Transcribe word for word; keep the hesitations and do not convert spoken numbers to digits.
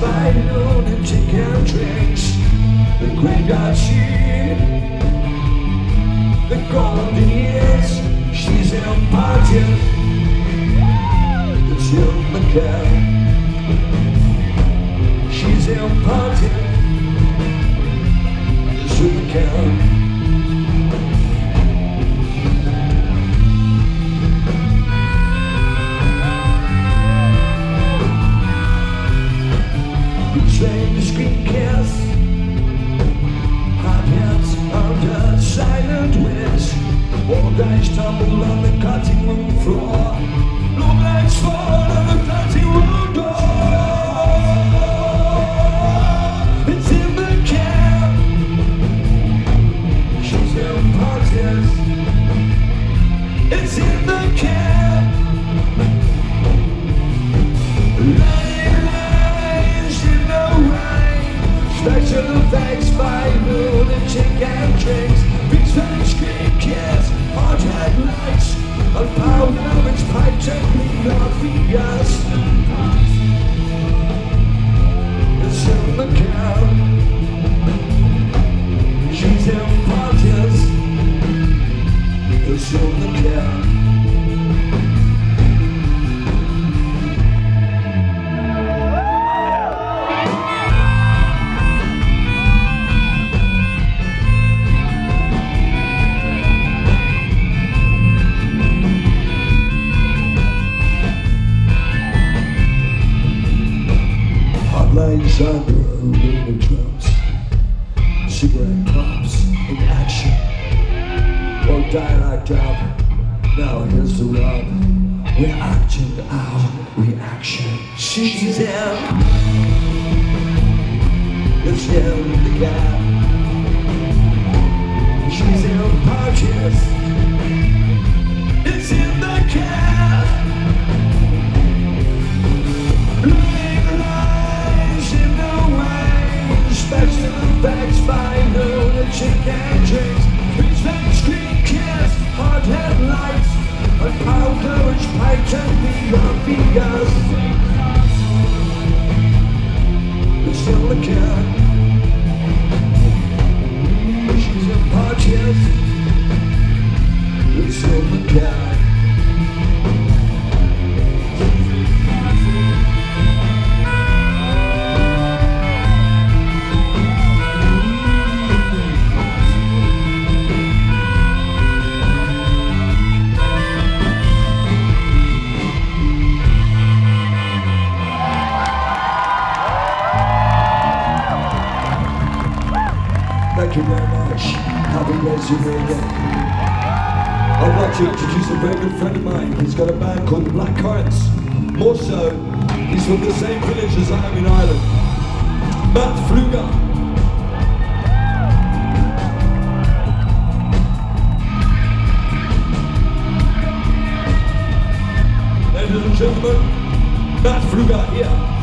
by lunatic antics, the graveyard sheep, the golden years. She's in a party, the children care. She's in a party, the children care. I stumble on the cutting room floor. No lights fall on the cutting room door. It's in the camp. She's in parties. It's in the camp. Lying lies in the rain. Special effects by lunatic and tricks. Big Spanish cream kiss. Hard headlights, a pound of its pipe to clean our fingers. It's in the car. She's in parties. It's in the car. Lights on the aluminum drums, cigarette pops in action. Won't die like that. Now here's the rub. We're acting out reaction. She's in. It's in the gap. She's in parties. It's in the cap. Special effects by lunatic antics. Big Spanish cream kiss, hard headlights, a pound of each pint and neon fingers. It's in the car. She's in parties. It's in the car. Thank you very much. Happy Pennsylvania. I'd like to introduce a very good friend of mine. He's got a band called the Black Currants. More so, he's from the same village as I am in Ireland. Matt Fluga. Ladies and gentlemen, Matt Fluga here.